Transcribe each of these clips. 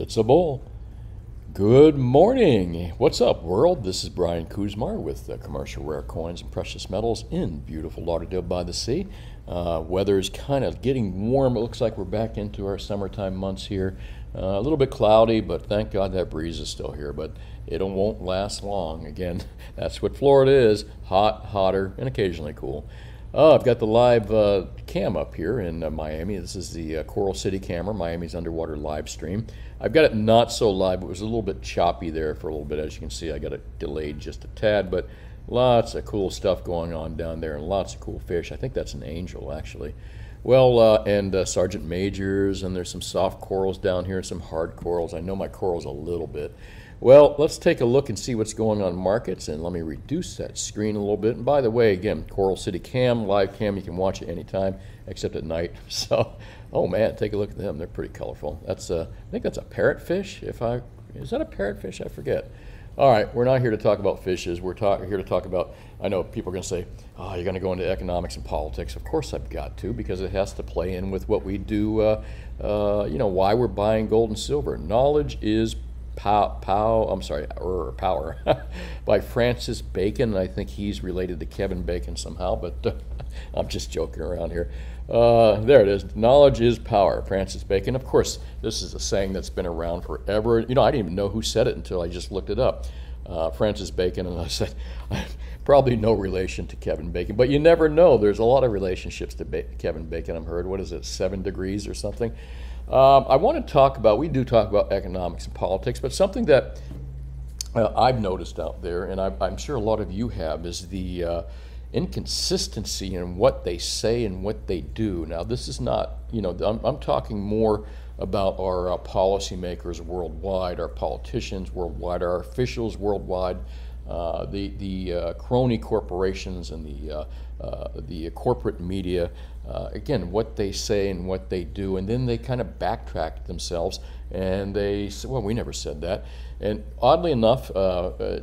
It's a bull. Good morning. What's up, world? This is Brian Kuzmar with Commercial Rare Coins and Precious Metals in beautiful Lauderdale-by-the-Sea. Weather is kind of getting warm. It looks like we're back into our summertime months here. A little bit cloudy, but thank God that breeze is still here. But it won't last long. Again, that's what Florida is. Hot, hotter, and occasionally cool. I've got the live cam up here in Miami. This is the Coral City Camera, Miami's underwater live stream. I've got it not so live, but it was a little bit choppy there for a little bit. As you can see, I got it delayed just a tad, but lots of cool stuff going on down there and lots of cool fish. I think that's an angel, actually. Well, and sergeant majors, and there's some soft corals down here, some hard corals. I know my corals a little bit. Well, let's take a look and see what's going on in markets, and let me reduce that screen a little bit. And by the way, again, Coral City Cam, live cam, you can watch it anytime except at night. So, oh man, take a look at them. They're pretty colorful. That's a, I think that's a parrotfish. Is that a parrotfish? I forget. All right, we're not here to talk about fishes. We're here to talk about, I know people are going to say, oh, you're going to go into economics and politics. Of course I've got to, because it has to play in with what we do, you know, why we're buying gold and silver. Knowledge is Power by Francis Bacon. I think he's related to Kevin Bacon somehow, but I'm just joking around here. There it is. Knowledge is power, Francis Bacon. Of course, this is a saying that's been around forever. You know, I didn't even know who said it until I just looked it up. Francis Bacon, and I said, probably no relation to Kevin Bacon, but you never know. There's a lot of relationships to Kevin Bacon, I've heard. What is it, 7 degrees or something? I want to talk about, we do talk about economics and politics, but something that I've noticed out there, and I'm sure a lot of you have, is the inconsistency in what they say and what they do. Now, this is not, you know, I'm talking more about our policymakers worldwide, our politicians worldwide, our officials worldwide, the crony corporations and the corporate media. Again, what they say and what they do, and then they kind of backtrack themselves, and they say, well, we never said that. And oddly enough,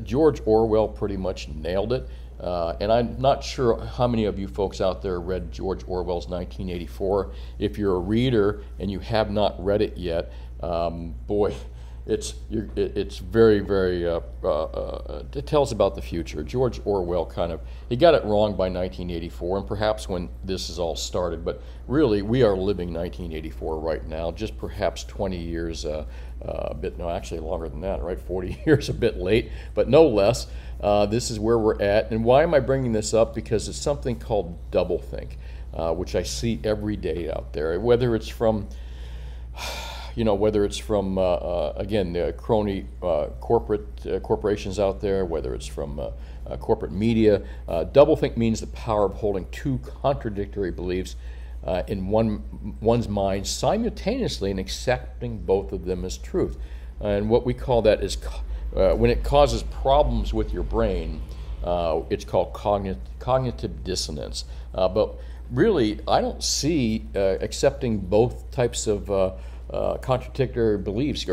George Orwell pretty much nailed it. And I'm not sure how many of you folks out there read George Orwell's 1984. If you're a reader and you have not read it yet, boy, it's very, very, it tells about the future. George Orwell kind of, he got it wrong by 1984, and perhaps when this is all started, but really we are living 1984 right now, just perhaps 20 years a bit, no, actually longer than that, right? 40 years a bit late, but no less. This is where we're at. And why am I bringing this up? Because it's something called doublethink, which I see every day out there, whether it's from, you know, whether it's from, again, the crony corporations out there, whether it's from corporate media. Doublethink means the power of holding two contradictory beliefs in one's mind simultaneously and accepting both of them as truth. And what we call that is, when it causes problems with your brain, it's called cognitive dissonance. But really, I don't see accepting both types of contradictory beliefs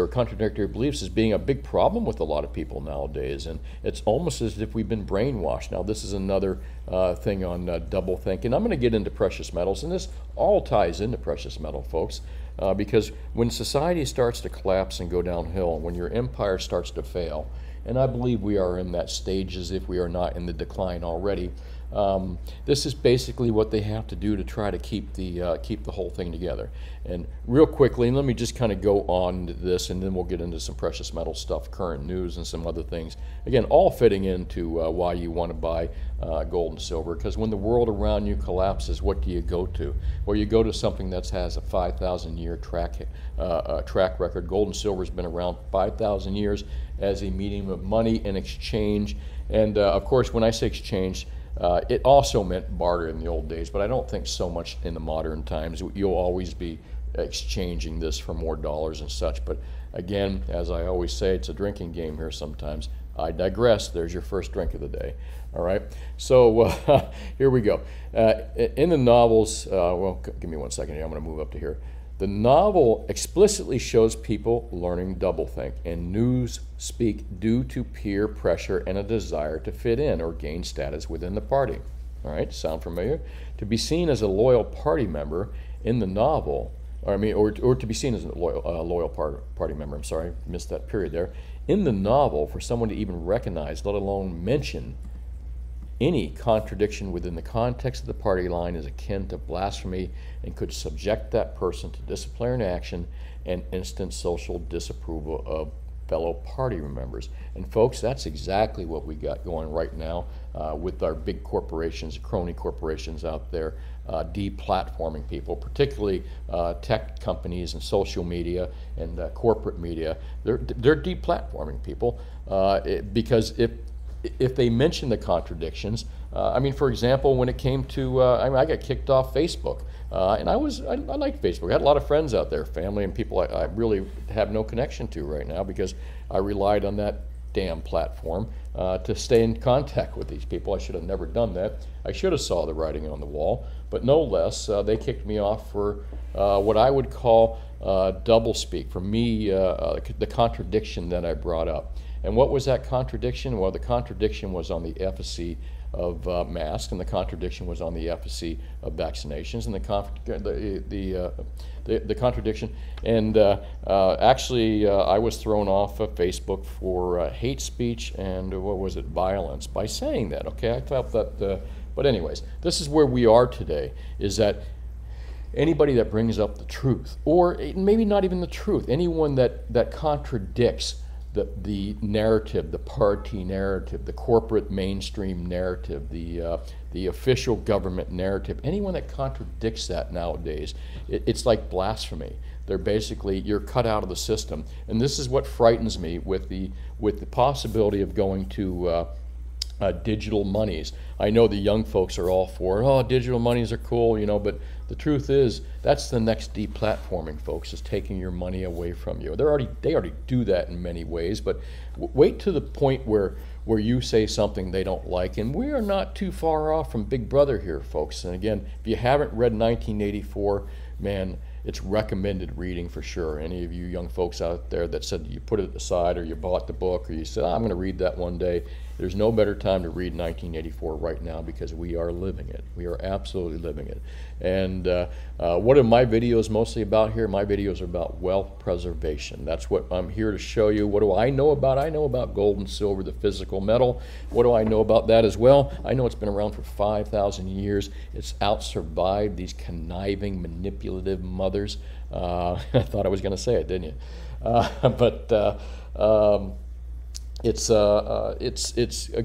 as being a big problem with a lot of people nowadays, and it's almost as if we've been brainwashed. Now, this is another thing on doublethink, and I'm going to get into precious metals, and this all ties into precious metal, folks, because when society starts to collapse and go downhill, when your empire starts to fail, and I believe we are in that stage as if we are not in the decline already. This is basically what they have to do to try to keep the whole thing together. And real quickly, let me just kind of go on to this, and then we'll get into some precious metal stuff, current news, and some other things. Again, all fitting into why you want to buy gold and silver, because when the world around you collapses, what do you go to? Well, you go to something that has a 5,000-year track record. Gold and silver has been around 5,000 years as a medium of money and exchange. And, of course, when I say exchange, it also meant barter in the old days, but I don't think so much in the modern times. You'll always be exchanging this for more dollars and such. But again, as I always say, it's a drinking game here sometimes. I digress. There's your first drink of the day. All right. So here we go. In the novels, well, give me one second here. I'm going to move up to here. The novel explicitly shows people learning doublethink and newspeak due to peer pressure and a desire to fit in or gain status within the party. All right, sound familiar? To be seen as a loyal party member in the novel or I mean, or to be seen as a loyal party member. I'm sorry, missed that period there. In the novel, for someone to even recognize, let alone mention, any contradiction within the context of the party line is akin to blasphemy and could subject that person to disciplinary action and instant social disapproval of fellow party members. And folks, that's exactly what we got going right now with our big corporations, crony corporations out there, deplatforming people, particularly tech companies and social media and corporate media. They're deplatforming people because if they mention the contradictions, I mean, for example, when it came to, I mean, I got kicked off Facebook, and I liked Facebook. I had a lot of friends out there, family and people I really have no connection to right now because I relied on that damn platform to stay in contact with these people. I should have never done that. I should have saw the writing on the wall, but no less, they kicked me off for what I would call double speak. For me, the contradiction that I brought up. And what was that contradiction? Well, the contradiction was on the efficacy of masks, and the contradiction was on the efficacy of vaccinations, and the contradiction. And actually, I was thrown off of Facebook for hate speech and what was it, violence, by saying that. Okay, I felt that. But anyways, this is where we are today. Is that anybody that brings up the truth, or maybe not even the truth, anyone that contradicts the narrative, the party narrative, the corporate mainstream narrative, the official government narrative, anyone that contradicts that nowadays, it's like blasphemy. They're basically, you're cut out of the system. And this is what frightens me with the possibility of going to digital monies. I know the young folks are all for, oh, digital monies are cool, you know, but the truth is that's the next deplatforming, folks, is taking your money away from you. They already do that in many ways, but wait to the point where you say something they don't like, and we are not too far off from Big Brother here, folks. And again, if you haven't read 1984, man, it's recommended reading for sure. Any of you young folks out there that said you put it aside or you bought the book or you said, I'm going to read that one day, there's no better time to read 1984 right now because we are living it. We are absolutely living it. And what are my videos mostly about here? My videos are about wealth preservation. That's what I'm here to show you. What do I know about? I know about gold and silver, the physical metal. What do I know about that as well? I know it's been around for 5,000 years. It's out-survived these conniving, manipulative mothers. I thought I was going to say it, didn't you? It's a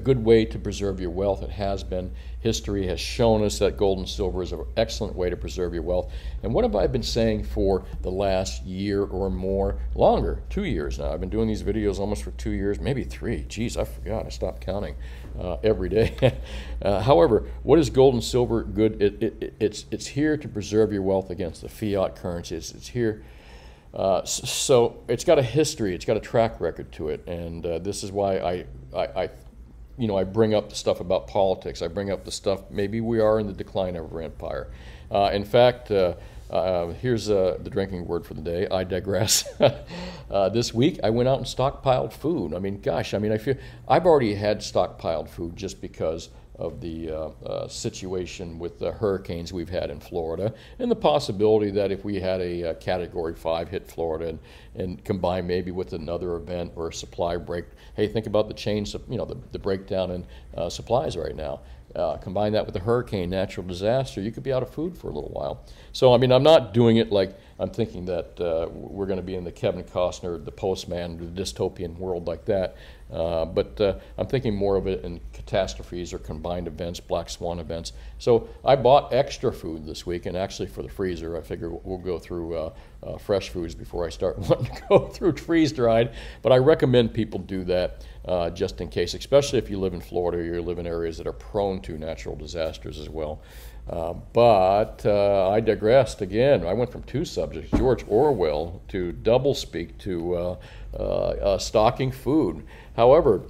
good way to preserve your wealth. It has been. History has shown us that gold and silver is an excellent way to preserve your wealth. And what have I been saying for the last year or more? Longer, 2 years now. I've been doing these videos almost for 2 years, maybe three. Geez, I forgot. I stopped counting every day. However, what is gold and silver good? It's here to preserve your wealth against the fiat currencies. It's here. So it's got a history. It's got a track record to it. And this is why you know, I bring up the stuff about politics. I bring up the stuff, maybe we are in the decline of our empire. In fact, here's the drinking word for the day. I digress. This week, I went out and stockpiled food. I mean, gosh, I mean, I've already had stockpiled food just because of the situation with the hurricanes we've had in Florida, and the possibility that if we had a Category 5 hit Florida and combined maybe with another event or a supply break, hey, think about the change, you know, the breakdown in supplies right now. Combine that with a hurricane, natural disaster, you could be out of food for a little while. So, I mean, I'm not doing it like I'm thinking that we're going to be in the Kevin Costner, the Postman, the dystopian world like that. But I'm thinking more of it in catastrophes or combined events, black swan events. So I bought extra food this week, and actually for the freezer, I figure we'll go through fresh foods before I start wanting to go through freeze-dried. But I recommend people do that just in case, especially if you live in Florida or you live in areas that are prone to natural disasters as well. But I digressed again. I went from two subjects, George Orwell to doublespeak to stocking food. However,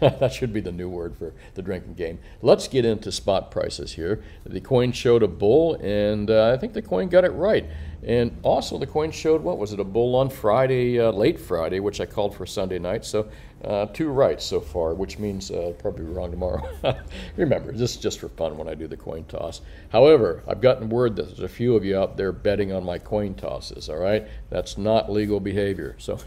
that should be the new word for the drinking game. Let's get into spot prices here. The coin showed a bull, and I think the coin got it right. And also the coin showed, what was it, a bull on Friday, late Friday, which I called for Sunday night. So Two rights so far, which means probably wrong tomorrow. Remember, this is just for fun when I do the coin toss. However, I've gotten word that there's a few of you out there betting on my coin tosses, all right? That's not legal behavior, so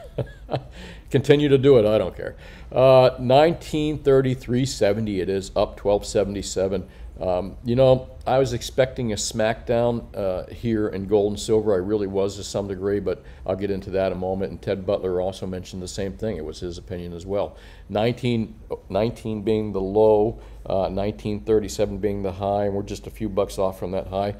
continue to do it. I don't care. 1933.70 it is, up 12.77. You know, I was expecting a smackdown here in gold and silver. I really was to some degree, but I'll get into that in a moment. And Ted Butler also mentioned the same thing. It was his opinion as well. 19 being the low, 1937 being the high, and we're just a few bucks off from that high.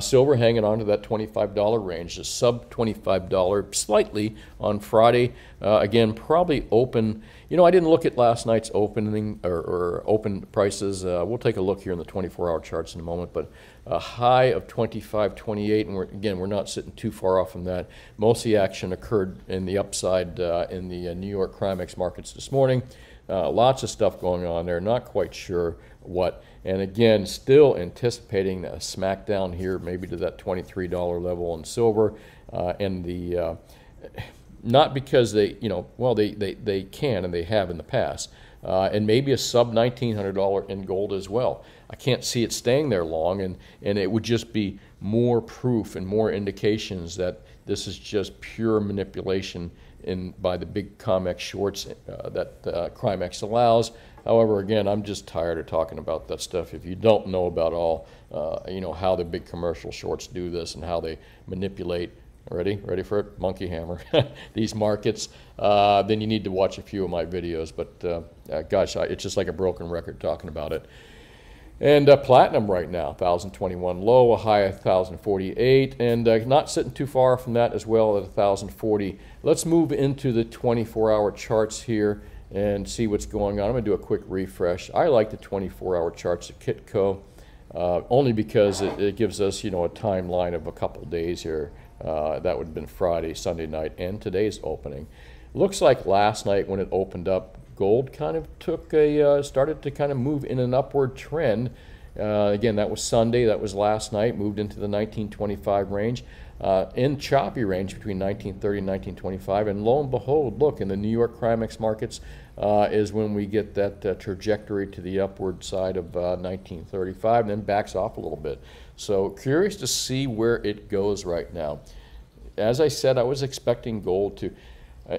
Silver hanging on to that $25 range, the sub $25 slightly on Friday. Again, probably open. You know, I didn't look at last night's opening or open prices. We'll take a look here in the 24-hour charts in a moment, but a high of 25.28, and again, we're not sitting too far off from that. Most of the action occurred in the upside in the New York COMEX markets this morning. Lots of stuff going on there, not quite sure what. And again, still anticipating a smackdown here, maybe to that $23 level on silver. And the not because they, you know, well, they can and they have in the past. And maybe a sub $1,900 in gold as well. I can't see it staying there long, and it would just be more proof and more indications that this is just pure manipulation by the big COMEX shorts that COMEX allows. However, again, I'm just tired of talking about that stuff. If you don't know about all, you know, how the big commercial shorts do this and how they manipulate. Ready for it? Monkey hammer. These markets. Then you need to watch a few of my videos. But gosh, it's just like a broken record talking about it. And platinum right now, 1,021 low, a high of 1,048, and not sitting too far from that as well at 1,040. Let's move into the 24-hour charts here and see what's going on. I'm going to do a quick refresh. I like the 24-hour charts at Kitco only because it gives us, you know, a timeline of a couple days here. That would have been Friday, Sunday night, and today's opening. Looks like last night when it opened up, gold kind of took a started to kind of move in an upward trend. Again, that was Sunday. That was last night. Moved into the 1925 range, in choppy range between 1930 and 1925. And lo and behold, look, in the New York COMEX markets is when we get that trajectory to the upward side of 1935, and then backs off a little bit. So curious to see where it goes right now. As I said, I was expecting gold to.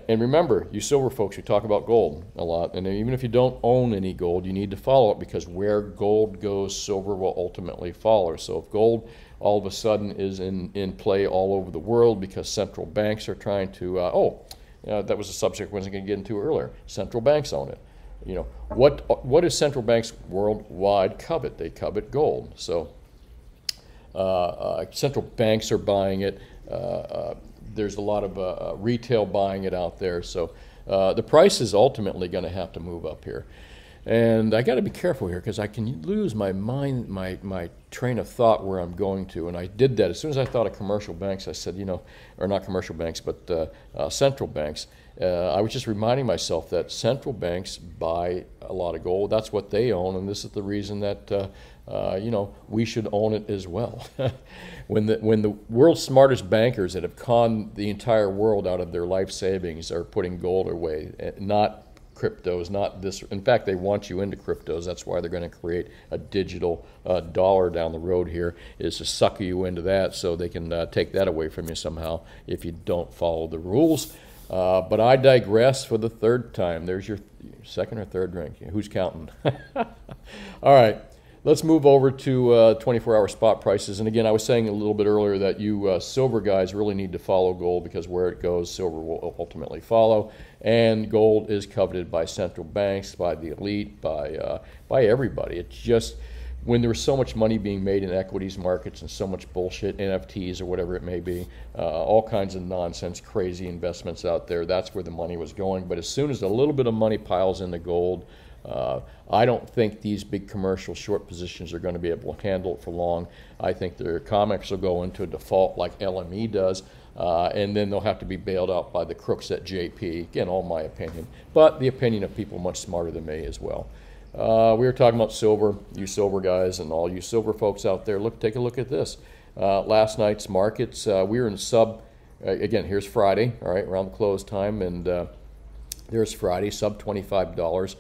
And remember, you silver folks, you talk about gold a lot, and even if you don't own any gold, you need to follow it, because where gold goes, silver will ultimately follow. So if gold all of a sudden is in play all over the world because central banks are trying to, that was a subject I wasn't going to get into earlier, central banks own it. You know, what is central banks worldwide covet? They covet gold. So central banks are buying it. There's a lot of retail buying it out there, so the price is ultimately going to have to move up here. And I got to be careful here, because I can lose my mind, my train of thought where I'm going to. And I did that as soon as I thought of commercial banks. I said, you know, or not commercial banks, but central banks. I was just reminding myself that central banks buy a lot of gold. That's what they own, and this is the reason that you know, we should own it as well. When the world's smartest bankers that have conned the entire world out of their life savings are putting gold away, not cryptos, not this. In fact, they want you into cryptos. That's why they're going to create a digital dollar down the road here, is to sucker you into that so they can take that away from you somehow if you don't follow the rules. But I digress for the third time. There's your second or third drink. Who's counting? All right. Let's move over to 24-hour spot prices. And again, I was saying a little bit earlier that you silver guys really need to follow gold, because where it goes, silver will ultimately follow. And gold is coveted by central banks, by the elite, by everybody. It's just, when there was so much money being made in equities markets and so much bullshit, NFTs or whatever it may be, all kinds of nonsense, crazy investments out there, that's where the money was going. But as soon as a little bit of money piles into gold, I don't think these big commercial short positions are going to be able to handle it for long. I think their COMEX will go into a default like LME does, and then they'll have to be bailed out by the crooks at JP. Again, all my opinion, but the opinion of people much smarter than me as well. We were talking about silver, you silver guys, and all you silver folks out there. Look, take a look at this. Last night's markets, we were in sub, again, here's Friday, all right, around the close time, and There's Friday, sub $25.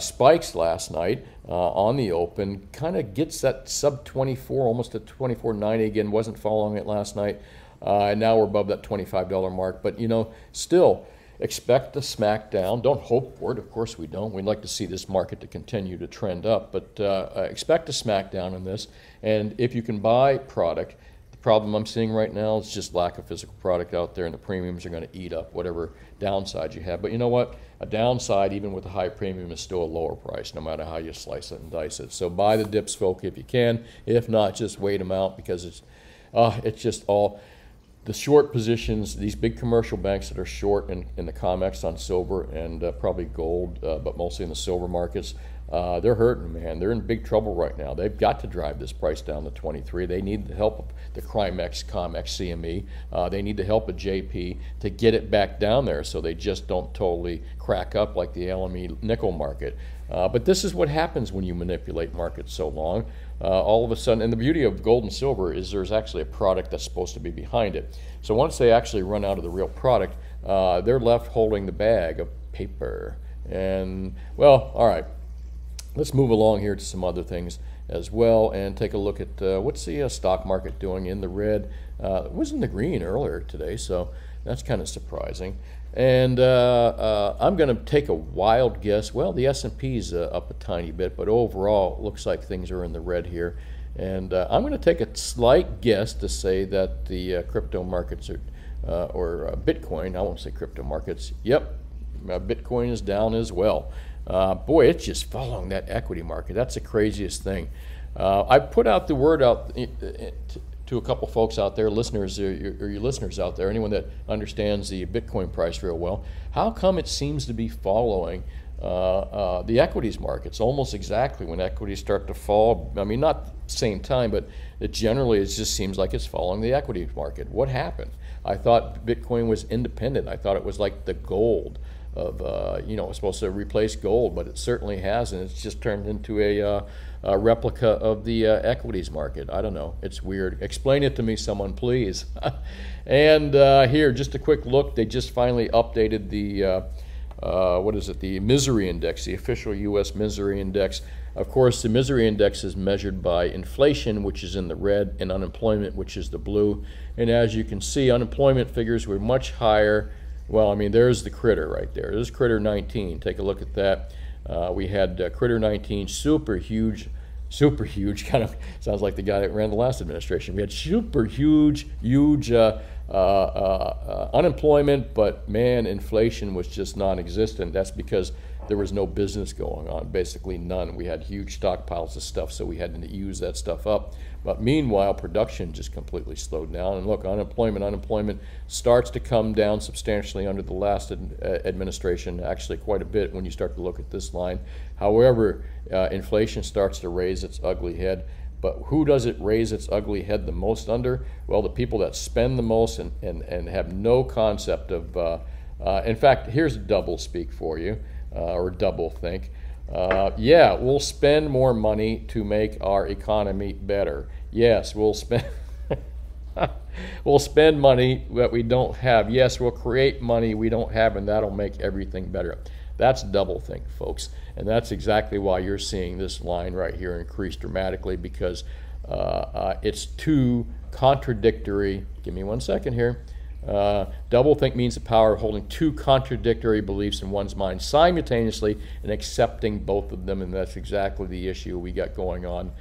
Spikes last night on the open, kind of gets that sub 24, almost a 24.90 again, wasn't following it last night. And now we're above that $25 mark. But, you know, still expect a smack down. Don't hope for it. Of course we don't. We'd like to see this market to continue to trend up. But expect a smack down in this. And if you can buy product, the problem I'm seeing right now is just lack of physical product out there, and the premiums are going to eat up whatever downside you have. But you know what? A downside, even with a high premium, is still a lower price, no matter how you slice it and dice it. So buy the dips, folk, if you can. If not, just wait them out, because it's just all... The short positions, these big commercial banks that are short in the COMEX on silver and probably gold, but mostly in the silver markets, they're hurting, man. They're in big trouble right now. They've got to drive this price down to 23. They need the help of the CRIMEX, COMEX, CME. They need the help of JP to get it back down there so they just don't totally crack up like the LME nickel market. But this is what happens when you manipulate markets so long. All of a sudden, and the beauty of gold and silver is there's actually a product that's supposed to be behind it. So once they actually run out of the real product, they're left holding the bag of paper. And, well, all right, let's move along here to some other things as well and take a look at what's the stock market doing in the red. It was in the green earlier today, so that's kind of surprising. And I'm going to take a wild guess. Well, the S&P's up a tiny bit, but overall, it looks like things are in the red here. And I'm going to take a slight guess to say that the crypto markets are, or Bitcoin, I won't say crypto markets. Yep, Bitcoin is down as well. Boy, it's just following that equity market. That's the craziest thing. I put out the word out to a couple folks out there, listeners, or your listeners out there, anyone that understands the Bitcoin price real well, how come it seems to be following the equities markets almost exactly when equities start to fall? I mean, not the same time, but it generally just seems like it's following the equity market. What happened? I thought Bitcoin was independent. I thought it was like the gold of, you know, it's supposed to replace gold, but it certainly hasn't. It's just turned into a replica of the equities market. I don't know. It's weird. Explain it to me, someone, please. And here, just a quick look. They just finally updated the, what is it, the misery index, the official U.S. misery index. Of course, the misery index is measured by inflation, which is in the red, and unemployment, which is the blue. And as you can see, unemployment figures were much higher. Well, I mean, there's the critter right there. There's critter 19. Take a look at that. We had critter 19, super huge, kind of sounds like the guy that ran the last administration. We had super huge, huge unemployment, but man, inflation was just non-existent. That's because there was no business going on, basically none. We had huge stockpiles of stuff, so we had to use that stuff up. But meanwhile, production just completely slowed down. And look, unemployment starts to come down substantially under the last administration, actually quite a bit when you start to look at this line. However, inflation starts to raise its ugly head. But who does it raise its ugly head the most under? Well, the people that spend the most and have no concept of, in fact, here's doublespeak for you, or doublethink. Yeah, we'll spend more money to make our economy better. Yes, we'll spend we'll spend money that we don't have. Yes, we'll create money we don't have, and that'll make everything better. That's doublethink, folks, and that's exactly why you're seeing this line right here increase dramatically, because it's too contradictory. Give me one second here. Doublethink means the power of holding two contradictory beliefs in one's mind simultaneously and accepting both of them, and that's exactly the issue we got going on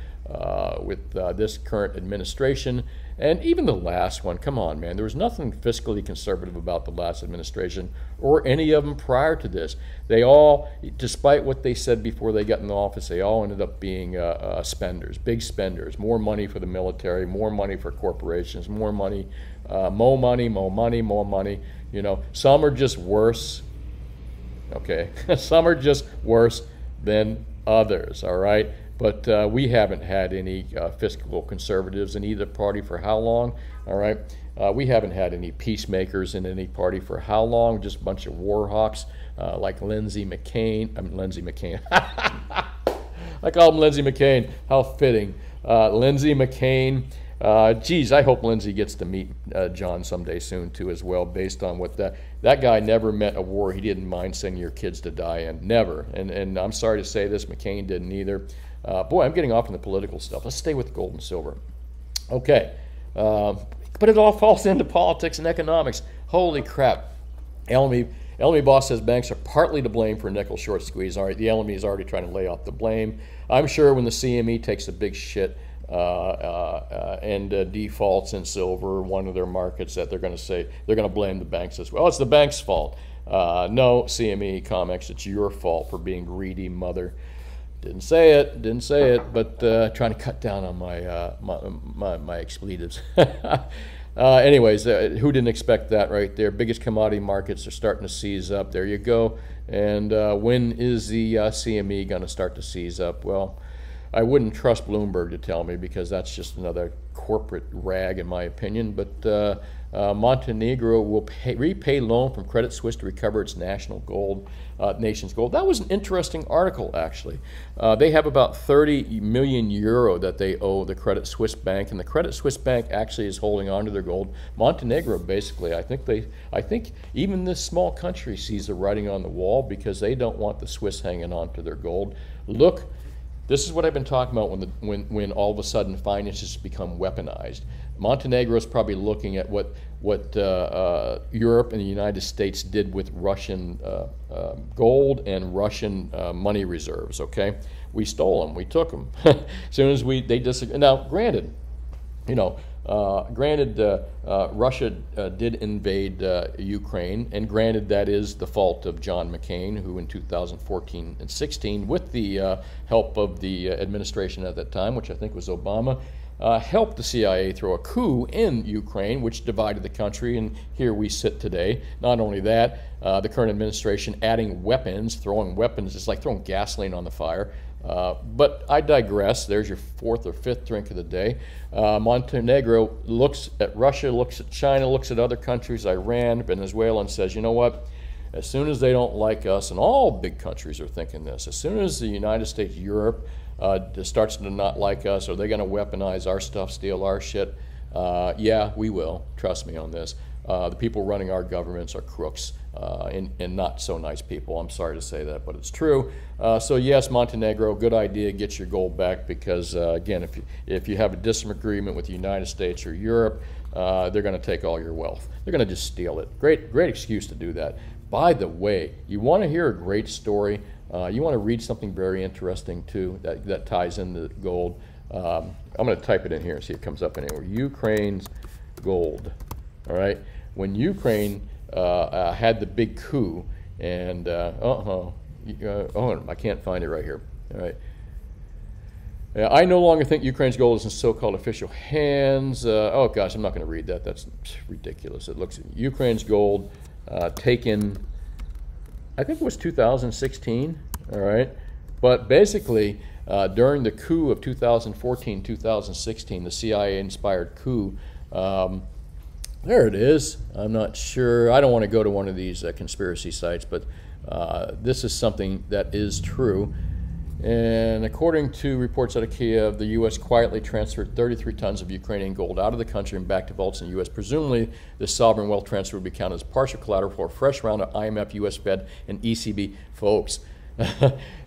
with this current administration and even the last one. Come on, man. There was nothing fiscally conservative about the last administration or any of them prior to this. They all, despite what they said before they got in the office, they all ended up being spenders, big spenders, more money for the military, more money for corporations, more money, more money, more money, more money. You know, some are just worse, okay? Some are just worse than others, all right? But we haven't had any fiscal conservatives in either party for how long, all right? We haven't had any peacemakers in any party for how long, just a bunch of war hawks like Lindsey McCain. I mean, Lindsey McCain. I call him Lindsey McCain. How fitting. Lindsey McCain. Geez, I hope Lindsey gets to meet John someday soon too as well, based on what that guy never met a war he didn't mind sending your kids to die in, never. And I'm sorry to say this, McCain didn't either. Boy, I'm getting off on the political stuff. Let's stay with gold and silver. Okay, but it all falls into politics and economics. Holy crap. LME boss says banks are partly to blame for nickel short squeeze. All right, the LME is already trying to lay off the blame. I'm sure when the CME takes a big shit and defaults in silver, one of their markets, that they're going to say, they're going to blame the banks as well. It's the bank's fault. No, CME, COMEX, it's your fault for being greedy, mother. Didn't say it, but trying to cut down on my my expletives. Anyways, who didn't expect that right there? Biggest commodity markets are starting to seize up. There you go. And when is the CME going to start to seize up? Well, I wouldn't trust Bloomberg to tell me, because that's just another corporate rag in my opinion. But Montenegro will repay loan from Credit Suisse to recover its nation's gold. That was an interesting article, actually. They have about 30 million euro that they owe the Credit Suisse Bank, and the Credit Suisse Bank actually is holding on to their gold. Montenegro, basically, I think even this small country sees the writing on the wall, because they don't want the Swiss hanging on to their gold. Look. This is what I've been talking about when all of a sudden finances become weaponized. Montenegro is probably looking at what Europe and the United States did with Russian gold and Russian money reserves, okay? We stole them, we took them. As soon as they disagreed. Now, granted, you know, Russia did invade Ukraine, and granted that is the fault of John McCain, who in 2014 and 16, with the help of the administration at that time, which I think was Obama, helped the CIA throw a coup in Ukraine, which divided the country, and here we sit today. Not only that, the current administration adding weapons, throwing weapons, it's like throwing gasoline on the fire. But I digress. There's your fourth or fifth drink of the day. Montenegro looks at Russia, looks at China, looks at other countries, Iran, Venezuela, and says, you know what? As soon as they don't like us, and all big countries are thinking this, as soon as the United States, Europe starts to not like us, are they going to weaponize our stuff, steal our shit? Yeah, we will. Trust me on this. The people running our governments are crooks and not so nice people. I'm sorry to say that, but it's true. So yes, Montenegro, good idea, get your gold back, because again, if you have a disagreement with the United States or Europe, they're going to take all your wealth. They're going to just steal it. Great excuse to do that. By the way, you want to hear a great story, you want to read something very interesting too that ties into gold. I'm going to type it in here and see if it comes up anywhere. Ukraine's gold. All right, when Ukraine had the big coup, and oh, I can't find it right here. All right, I no longer think Ukraine's gold is in so-called official hands. Oh gosh, I'm not going to read that. That's ridiculous. It looks Ukraine's gold taken. I think it was 2016. All right, but basically during the coup of 2014-2016, the CIA-inspired coup. There it is. I'm not sure. I don't want to go to one of these conspiracy sites, but this is something that is true. And according to reports out of Kiev, the U.S. quietly transferred 33 tons of Ukrainian gold out of the country and back to vaults in the U.S. Presumably, this sovereign wealth transfer would be counted as partial collateral for a fresh round of IMF, U.S. Fed, and ECB. Folks,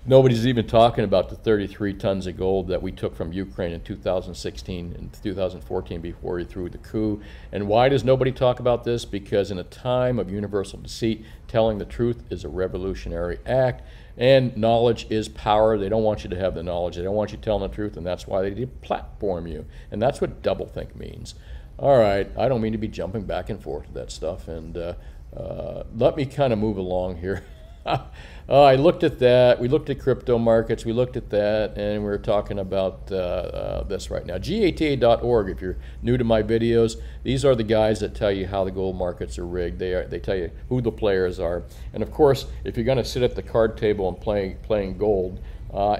nobody's even talking about the 33 tons of gold that we took from Ukraine in 2016 and 2014 before we threw the coup. And why does nobody talk about this? Because in a time of universal deceit, telling the truth is a revolutionary act, and knowledge is power. They don't want you to have the knowledge. They don't want you telling the truth, and that's why they deplatform you. And that's what doublethink means. All right, I don't mean to be jumping back and forth with that stuff, and let me kind of move along here. I looked at that, we looked at crypto markets, we looked at that, and we're talking about this right now. GATA.org, if you're new to my videos, these are the guys that tell you how the gold markets are rigged. They tell you who the players are. And of course, if you're going to sit at the card table and playing gold,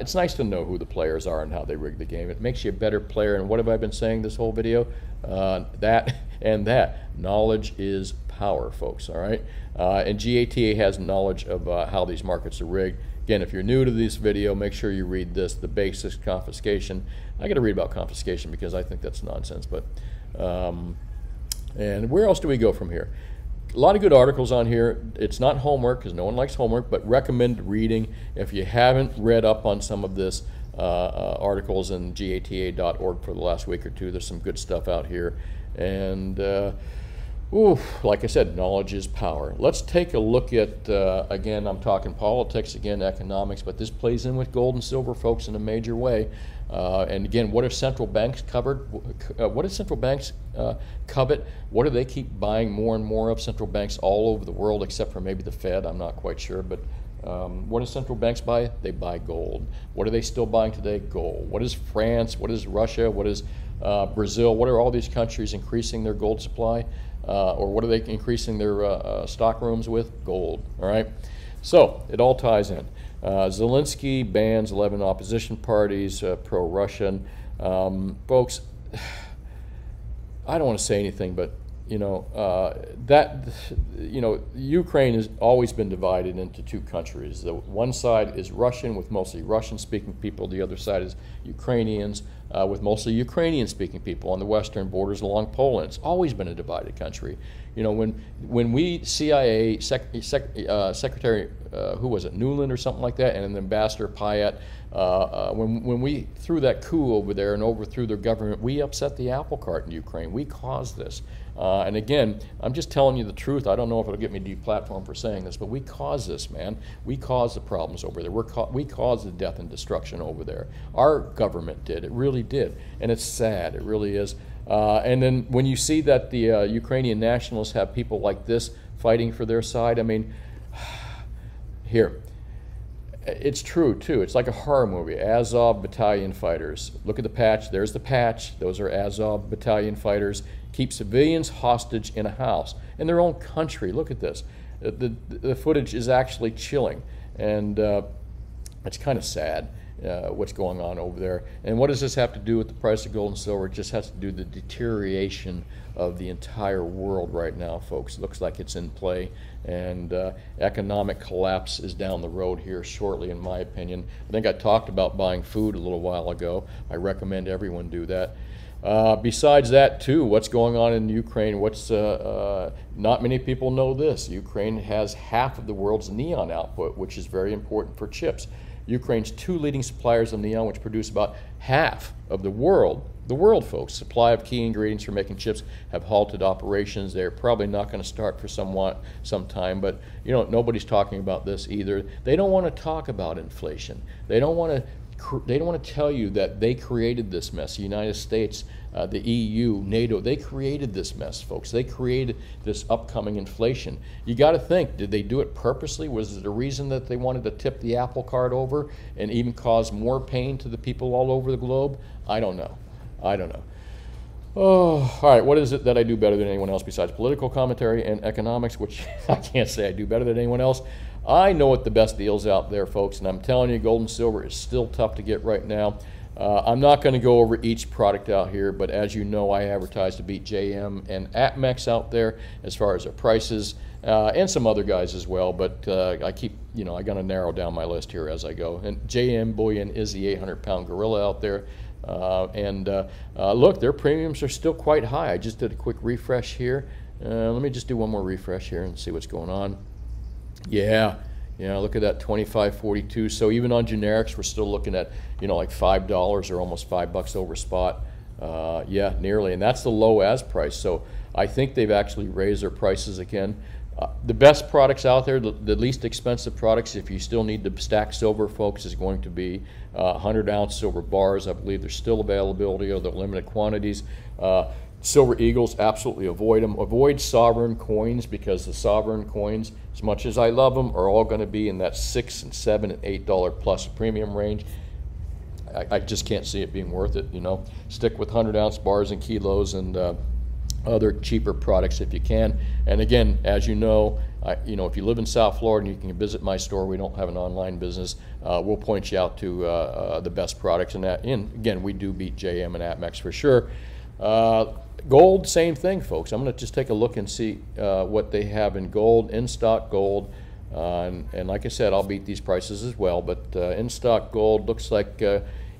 it's nice to know who the players are and how they rig the game. It makes you a better player, and what have I been saying this whole video? That and that. Knowledge is power, folks, all right? And GATA has knowledge of how these markets are rigged. Again, if you're new to this video, make sure you read this, the basics, confiscation. I got to read about confiscation because I think that's nonsense. But and where else do we go from here? A lot of good articles on here. It's not homework because no one likes homework, but recommend reading if you haven't read up on some of this. Articles in gata.org for the last week or two. There's some good stuff out here. And like I said, knowledge is power. Let's take a look at, again, I'm talking politics, again, economics, but this plays in with gold and silver, folks, in a major way. And again, what are central banks covered? What do central banks covet? What do they keep buying more and more of? Central banks all over the world, except for maybe the Fed, I'm not quite sure, but what do central banks buy? They buy gold. What are they still buying today? Gold. What is France? What is Russia? What is Brazil? What are all these countries increasing their gold supply? Or what are they increasing their stock rooms with? Gold. All right? So it all ties in. Zelensky bans 11 opposition parties, pro-Russian. Folks, I don't want to say anything, but you know, Ukraine has always been divided into two countries. The one side is Russian with mostly Russian-speaking people. The other side is Ukrainians with mostly Ukrainian-speaking people on the western borders along Poland. It's always been a divided country. You know, when we CIA Secretary, who was it, Nuland or something like that, and an Ambassador Pyatt, when we threw that coup over there and overthrew their government, we upset the apple cart in Ukraine. We caused this. And again, I'm just telling you the truth. I don't know if it'll get me deplatformed for saying this, but we caused this, man. We caused the problems over there. We caused the death and destruction over there. Our government did. It really did. And it's sad. It really is. And then when you see that the Ukrainian nationalists have people like this fighting for their side, I mean, here. It's true, too. It's like a horror movie. Azov Battalion fighters. Look at the patch. There's the patch. Those are Azov Battalion fighters. Keep civilians hostage in a house in their own country. Look at this. The footage is actually chilling. And it's kind of sad what's going on over there. And what does this have to do with the price of gold and silver? It just has to do with the deterioration of the entire world right now, folks. Looks like it's in play. And economic collapse is down the road here shortly, in my opinion. I think I talked about buying food a little while ago. I recommend everyone do that. Besides that, too, what's going on in Ukraine? What's not many people know this. Ukraine has half of the world's neon output, which is very important for chips. Ukraine's two leading suppliers of neon, which produce about half of the world, folks, supply of key ingredients for making chips have halted operations. They're probably not going to start for some time, but you know, nobody's talking about this either. They don't want to talk about inflation. They don't want to tell you that they created this mess. The United States, the EU, NATO, they created this mess, folks. They created this upcoming inflation. You got to think, did they do it purposely? Was it a reason that they wanted to tip the apple cart over and even cause more pain to the people all over the globe? I don't know. I don't know. Oh, all right, what is it that I do better than anyone else besides political commentary and economics, which I can't say I do better than anyone else. I know what the best deals out there, folks, and I'm telling you, gold and silver is still tough to get right now. I'm not going to go over each product out here, but as you know, I advertise to beat JM and Atmex out there as far as their prices and some other guys as well, but I keep, you know, I got to narrow down my list here as I go. And JM Bullion is the 800-pound gorilla out there. Look, their premiums are still quite high. I just did a quick refresh here. Let me just do one more refresh here and see what's going on. Yeah, you know, look at that, 25.42. So even on generics, we're still looking at, you know, like $5 or almost $5 over spot. Yeah, nearly, and that's the low as price. So I think they've actually raised their prices again. The best products out there, the least expensive products, if you still need to stack silver, folks, is going to be 100-ounce silver bars. I believe there's still availability, although limited quantities. Silver eagles, absolutely avoid them. Avoid sovereign coins because the sovereign coins, as much as I love them, are all going to be in that $6 and $7 and $8 plus premium range. I just can't see it being worth it, you know. Stick with 100-ounce bars and kilos and other cheaper products if you can. And again, as you know, if you live in South Florida and you can visit my store, we don't have an online business, we'll point you out to the best products. And again, we do beat JM and Atmex for sure. Gold, same thing, folks. I'm going to just take a look and see what they have in gold, in stock gold. And like I said, I'll beat these prices as well, but in stock gold looks like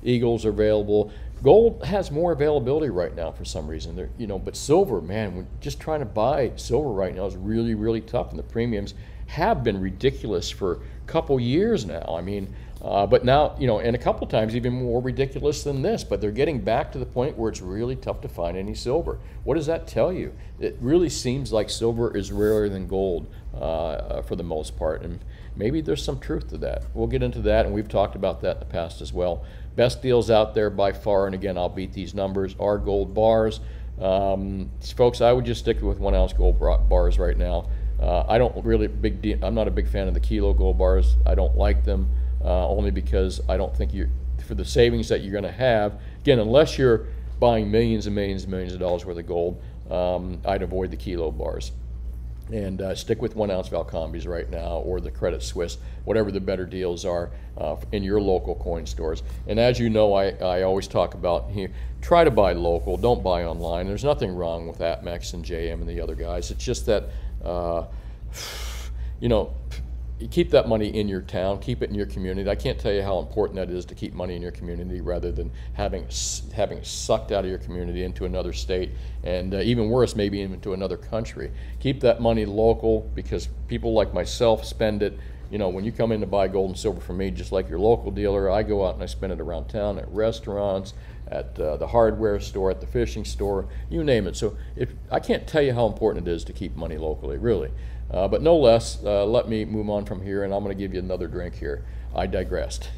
Eagles are available. Gold has more availability right now for some reason, but silver, man, we're just trying to buy silver right now is really, really tough, and the premiums have been ridiculous for a couple years now. I mean, but now, and a couple times even more ridiculous than this, but they're getting back to the point where it's really tough to find any silver. What does that tell you? It really seems like silver is rarer than gold for the most part, and maybe there's some truth to that. We'll get into that, and we've talked about that in the past as well. Best deals out there by far, and again, I'll beat these numbers, are gold bars. Folks, I would just stick with 1 ounce gold bars right now. I don't really I'm not a big fan of the kilo gold bars. I don't like them only because I don't think for the savings that you're going to have, again, unless you're buying millions and millions and millions of dollars worth of gold, I'd avoid the kilo bars and stick with 1 ounce Valcombis right now, or the Credit Suisse, whatever the better deals are in your local coin stores. And as you know, I always talk about here, try to buy local, don't buy online. There's nothing wrong with Atmex and JM and the other guys. It's just that you keep that money in your town, keep it in your community. I can't tell you how important that is to keep money in your community rather than having sucked out of your community into another state, and even worse, maybe even to another country. Keep that money local, because people like myself spend it. When you come in to buy gold and silver from me, just like your local dealer, I go out and I spend it around town at restaurants, at the hardware store, at the fishing store, you name it. So I can't tell you how important it is to keep money locally, really. But no less, let me move on from here, and I'm going to give you another drink here. I digressed.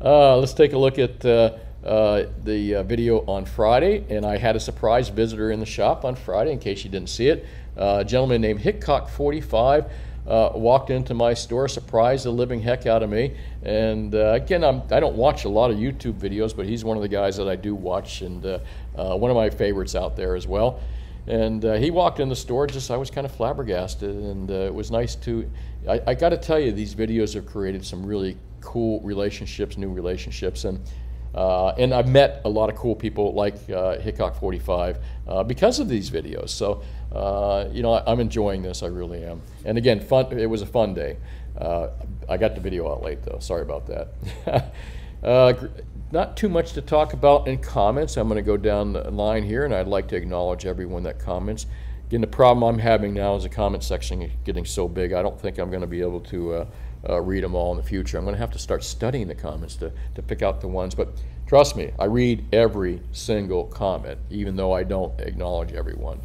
Let's take a look at the video on Friday, and I had a surprise visitor in the shop on Friday, in case you didn't see it. A gentleman named Hickok45. Walked into my store, surprised the living heck out of me. And again, I don't watch a lot of YouTube videos, but he's one of the guys that I do watch, and one of my favorites out there as well. And he walked in the store, I was kind of flabbergasted, and it was nice to, I got to tell you, these videos have created some really cool relationships, new relationships, and I've met a lot of cool people like Hickok45 because of these videos. So, I'm enjoying this. I really am. And again, fun. It was a fun day. I got the video out late, though. Sorry about that. Not too much to talk about in comments. I'm going to go down the line here, and I'd like to acknowledge everyone that comments. Again, the problem I'm having now is the comment section getting so big, I don't think I'm going to be able to read them all in the future. I'm going to have to start studying the comments to pick out the ones. But trust me, I read every single comment, even though I don't acknowledge everyone.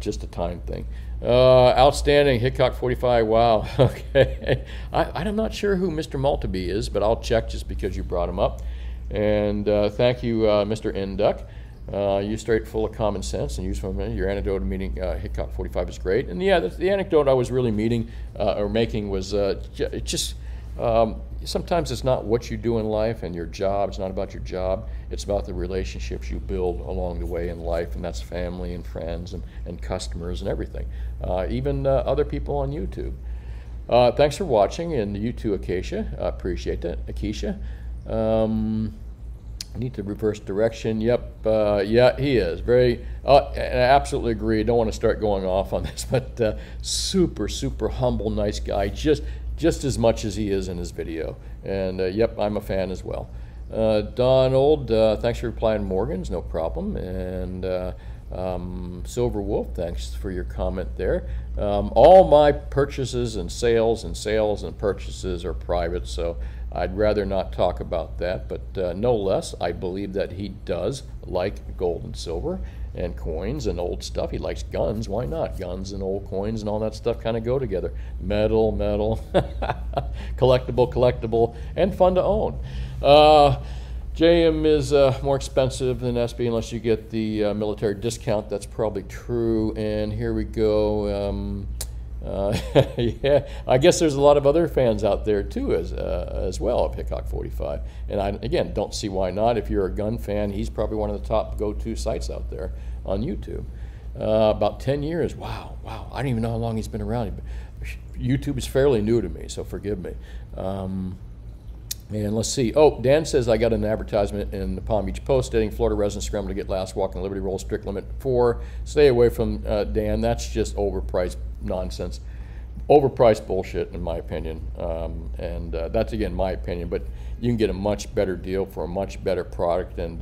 Just a time thing. Outstanding, Hickok45, wow. Okay. I'm not sure who Mr. Maltby is, but I'll check just because you brought him up. And thank you, Mr. Induck. You straight full of common sense and useful. Your anecdote of meeting Hickok45 is great. And yeah, the anecdote I was really making was sometimes it's not what you do in life and your job. It's not about your job. It's about the relationships you build along the way in life, and that's family and friends and customers and everything, even other people on YouTube. Thanks for watching, and you too, Acacia. I appreciate that, Acacia. Need to reverse direction. Yep, yeah, he is very. And I absolutely agree. I don't want to start going off on this, but super, super humble, nice guy. Just as much as he is in his video. And yep, I'm a fan as well. Donald, thanks for replying. Morgan's, no problem. And Silver Wolf, thanks for your comment there. All my purchases and sales and purchases are private, so I'd rather not talk about that, but no less, I believe that he does like gold and silver and coins and old stuff. He likes guns. Why not? Guns and old coins and all that stuff kind of go together. Metal, metal, collectible, collectible, and fun to own. JM is more expensive than SB unless you get the military discount. That's probably true. And here we go. Yeah, I guess there's a lot of other fans out there too as well of Hickok45, and I again don't see why not. If you're a gun fan, he's probably one of the top go-to sites out there on YouTube. About 10 years. Wow. I don't even know how long he's been around. YouTube is fairly new to me, so forgive me. And let's see. Oh, Dan says, I got an advertisement in the Palm Beach Post stating Florida residents scramble to get last walk in Liberty Roll, strict limit 4. Stay away from Dan. That's just overpriced nonsense. overpriced bullshit, in my opinion. That's, again, my opinion. But you can get a much better deal for a much better product and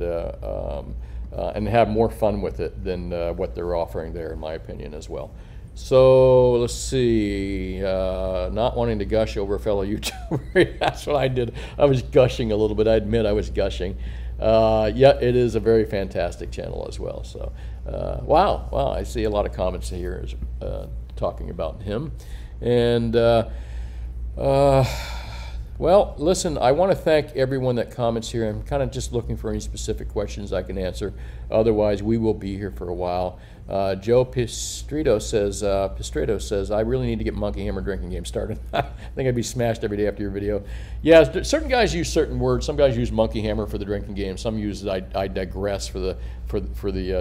have more fun with it than what they're offering there, in my opinion, as well. So let's see, not wanting to gush over a fellow YouTuber. That's what I did. I was gushing a little bit. I admit I was gushing. Yeah, it is a very fantastic channel as well. So wow, I see a lot of comments here talking about him. And well, listen, I want to thank everyone that comments here. I'm kind of just looking for any specific questions I can answer. Otherwise, we will be here for a while. Joe Pistrito says, I really need to get Monkey Hammer drinking game started. I think I'd be smashed every day after your video. Yeah, certain guys use certain words. Some guys use Monkey Hammer for the drinking game. Some use I digress for the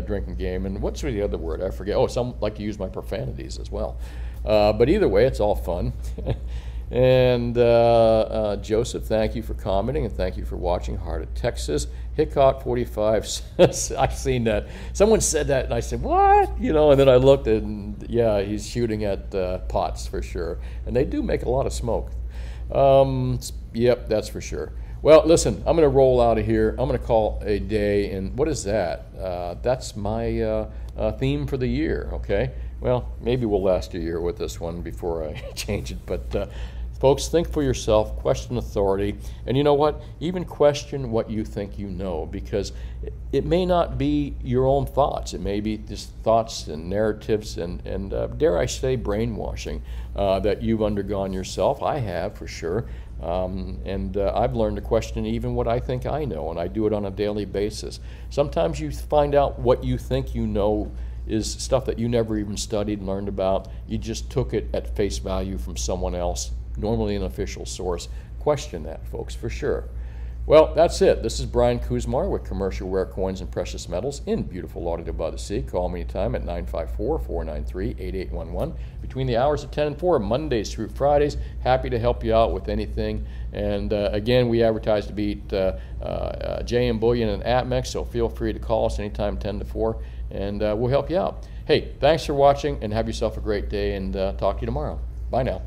drinking game. And what's the other word? I forget. Oh, some like to use my profanities as well. But either way, it's all fun. And Joseph, thank you for commenting, and thank you for watching Heart of Texas. Hickok45 says, I've seen that. Someone said that, and I said, what? You know, and then I looked, and yeah, he's shooting at pots for sure. And they do make a lot of smoke. Yep, that's for sure. Well, listen, I'm going to roll out of here. I'm going to call a day, and what is that? That's my theme for the year, okay? Well, maybe we'll last a year with this one before I change it, but folks, think for yourself, question authority, and you know what? Even question what you think you know, because it may not be your own thoughts. It may be just thoughts and narratives and dare I say, brainwashing that you've undergone yourself. I have, for sure. I've learned to question even what I think I know, and I do it on a daily basis. Sometimes you find out what you think you know is stuff that you never even studied, learned about. You just took it at face value from someone else, normally an official source. Question that, folks, for sure. Well, that's it. This is Brian Kuzmar with Commercial Rare Coins and Precious Metals in beautiful Lauderdale-by-the-Sea. Call me anytime at 954-493-8811 between the hours of 10 and 4, Mondays through Fridays. Happy to help you out with anything. And again, we advertise to beat JM Bullion and Atmex, so feel free to call us anytime 10 to 4. And we'll help you out. Hey, thanks for watching, and have yourself a great day, and talk to you tomorrow. Bye now.